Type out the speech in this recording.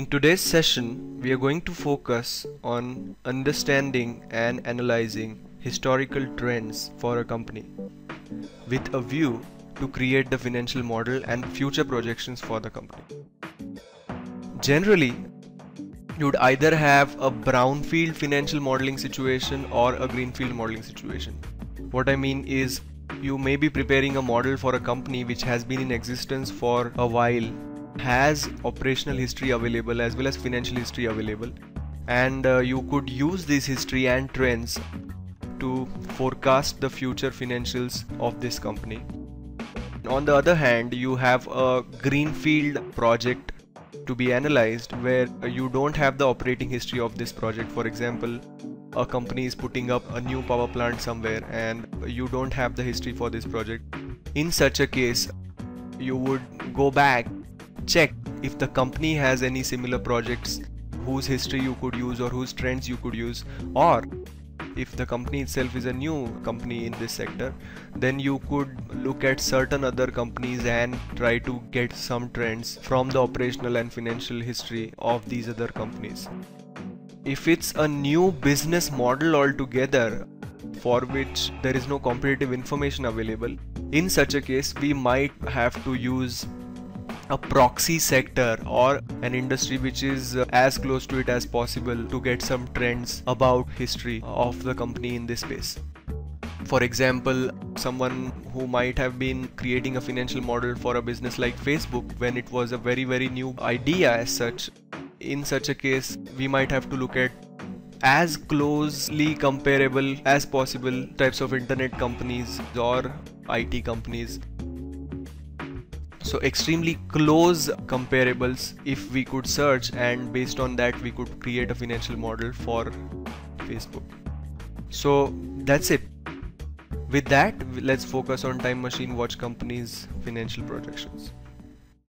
In today's session, we are going to focus on understanding and analyzing historical trends for a company with a view to create the financial model and future projections for the company. Generally, you would either have a brownfield financial modeling situation or a greenfield modeling situation. What I mean is, you may be preparing a model for a company which has been in existence for a while, has operational history available as well as financial history available, and you could use this history and trends to forecast the future financials of this company. On the other hand, you have a greenfield project to be analyzed where you don't have the operating history of this project. For example, a company is putting up a new power plant somewhere and you don't have the history for this project. In such a case, you would go back, check if the company has any similar projects whose history you could use or whose trends you could use, or if the company itself is a new company in this sector, then you could look at certain other companies and try to get some trends from the operational and financial history of these other companies. If it's a new business model altogether for which there is no competitive information available, in such a case we might have to use a proxy sector or an industry which is as close to it as possible to get some trends about history of the company in this space. For example, someone who might have been creating a financial model for a business like Facebook when it was a very, very new idea as such. In such a case, we might have to look at as closely comparable as possible types of internet companies or IT companies. So extremely close comparables, if we could search, and based on that we could create a financial model for Facebook. So that's it. With that, let's focus on Time Machine Watch Company's financial projections.